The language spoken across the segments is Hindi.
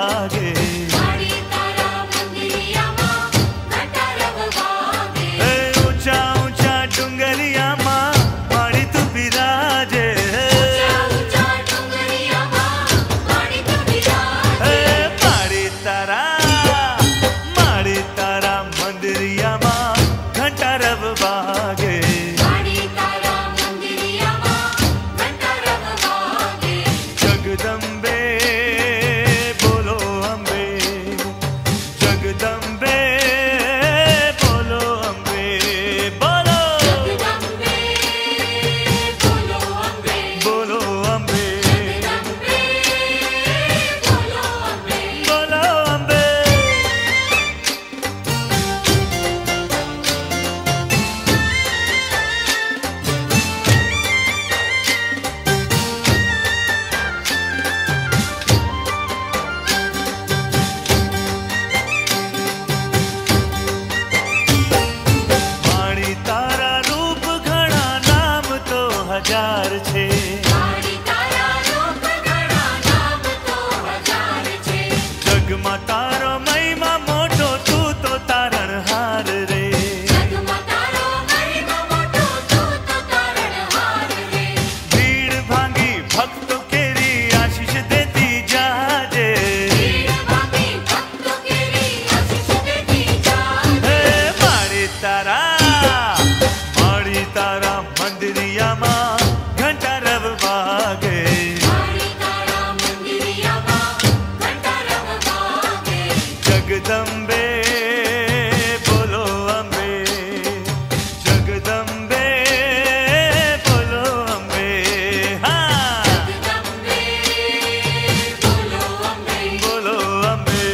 लागे। ऊंचा ऊंचा डुंगरिया माँ माड़ी तू बिराजे। माड़ी तारा मंदिरिया माँ घंटा रव बागे। जगदम्बे बोलो अम्बे, जगदम्बे बोलो अम्बे, बोलो जगदम्बे बोलो अम्बे, बोलो अम्बे जगदम्बे बोलो अम्बे, बोलो अम्बे। हजार छे जग मा तारो महिमा मोटो तू तो तारण हार रे। भीड़ भांगी भक्त केरी आशीष देती जाजे। माड़ी तारा, माड़ी तारा मंदिरिया मा घंटा रव बागे। जगदम्बे बोलो अम्बे, जगदम्बे बोलो अम्बे। हाँ बोलो अम्बे, बोलो अम्बे।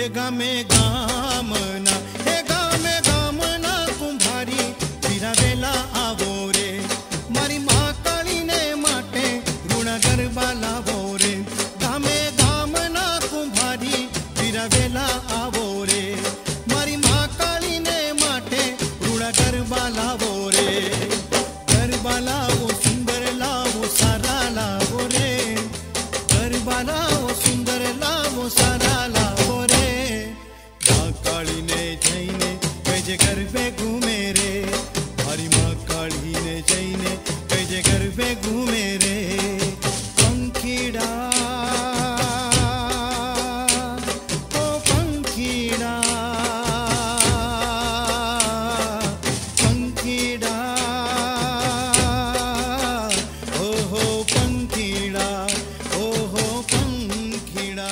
हे गामे गामना कुंभारी फिरावेला आवो रे मारी माँ काली ने माटे ऋण गरबा लावो रे गामे गामना कुंभारी फिरावेला आवो रे मारी माँ काली ने माटे ऋण गरबा लावो रे गरबा लावो सुंदर लावो सारा लावो रे गरबा लावो सुंदर लावो सारा लावो रे माँ काली ने जईने पैजे गरबे घूमे रे हरी माँ काली ने जईने पैजे गरबे घूमे रे पंखीड़ा ओ पंखीड़ा पंखीड़ा ओ हो पंखीड़ा ओ हो पंखीड़ा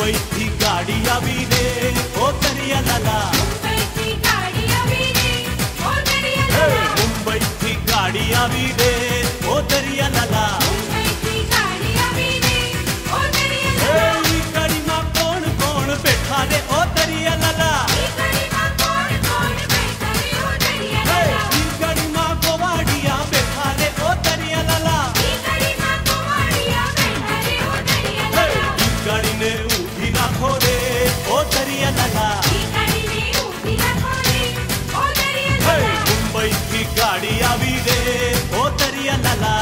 पैठी गाड़ी आवी रे ओ दरिया लाला, मुंबई की गाड़ी आवी रे ओ दरिया लाला, मुंबई की गाड़ी आवी रे ओ दरिया लाला, मुंबई की गाड़ी आवी रे ओ दरिया लाला, ई गाड़ी में कौन कौन बैठा रे ओ दरिया लाला, ई गाड़ी में कौन कौन बैठा रे ओ दरिया लाला, ई गाड़ी में गोवाड़िया बैठा रे ओ दरिया लाला, ई गाड़ी में गोवाड़िया बैठा रे ओ दरिया लाला, ई गाड़ी ने खोरे ओ दरिया लाला, मुंबई की गाड़ी आवी रे ओ दरिया लाला।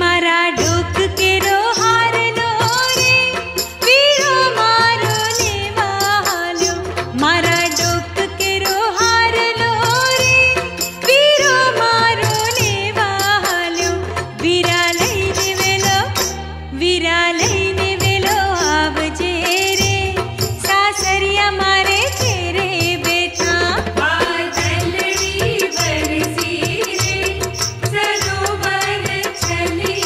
मारा डूक के रोहार नोरे वीरो मारो ने महालो मारा डूक के रोहार नोरे वीरो मारो ने महालो वीरा लईने वेलो आवजे रे सासरिया मारे तेरे बेटा बादलड़ी बरसी रे सरोवर चली।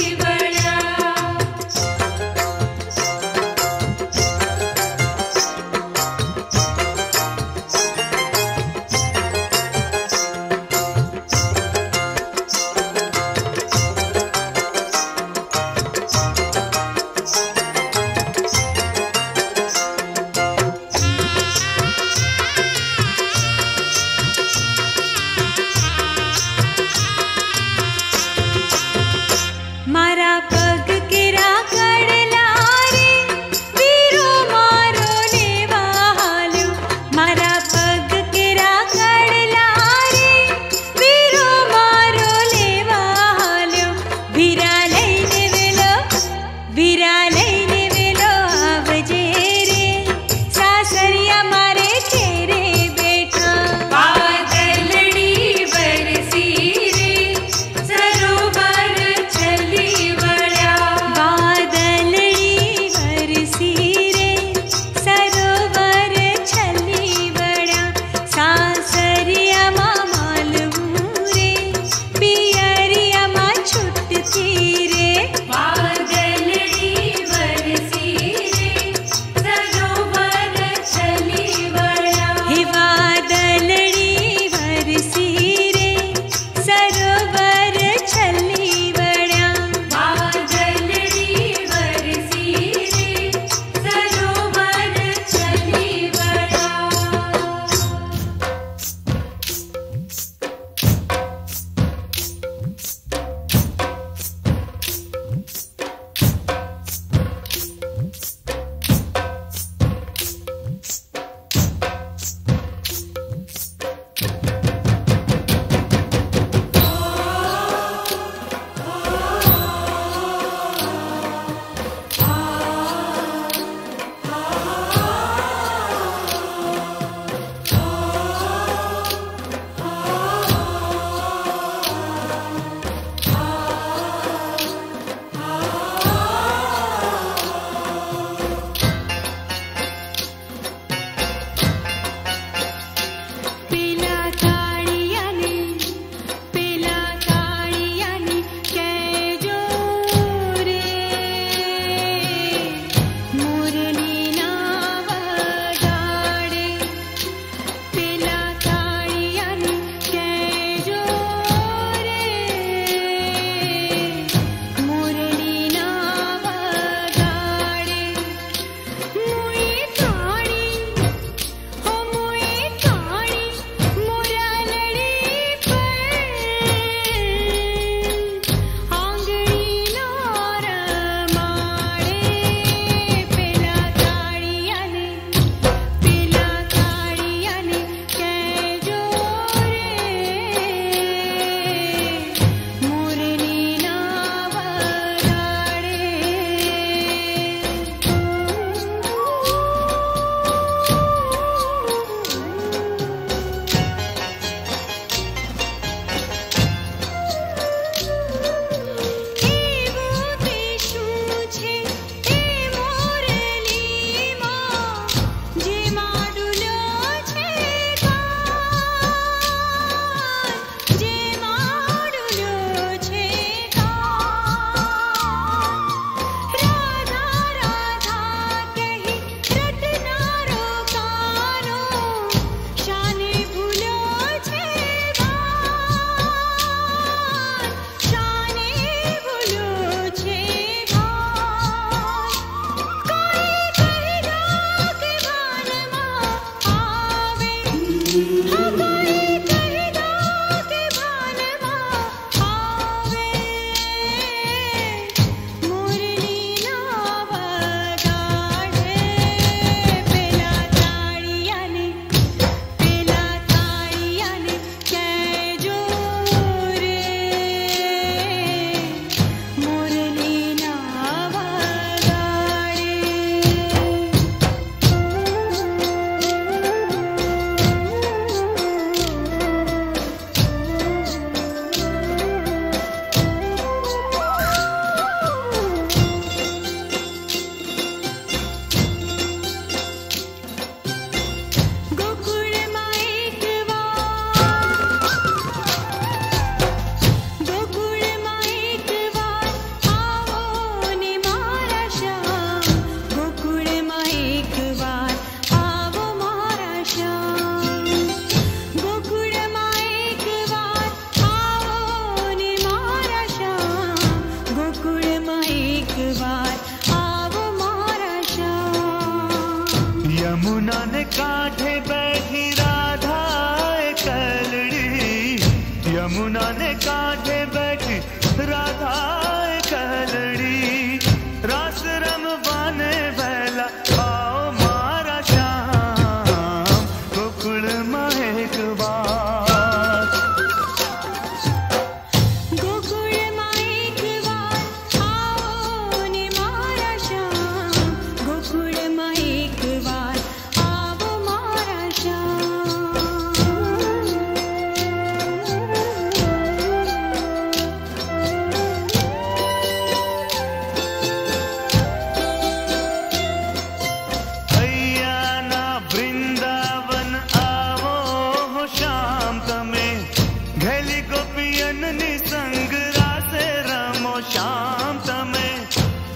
शाम समय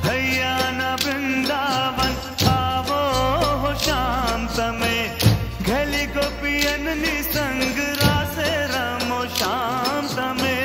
हैया ना वृंदावन आवो हो शाम समय गली को पियन निसंग रासे रमो शाम समय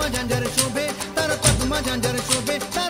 तर पद्म झंझर शोभे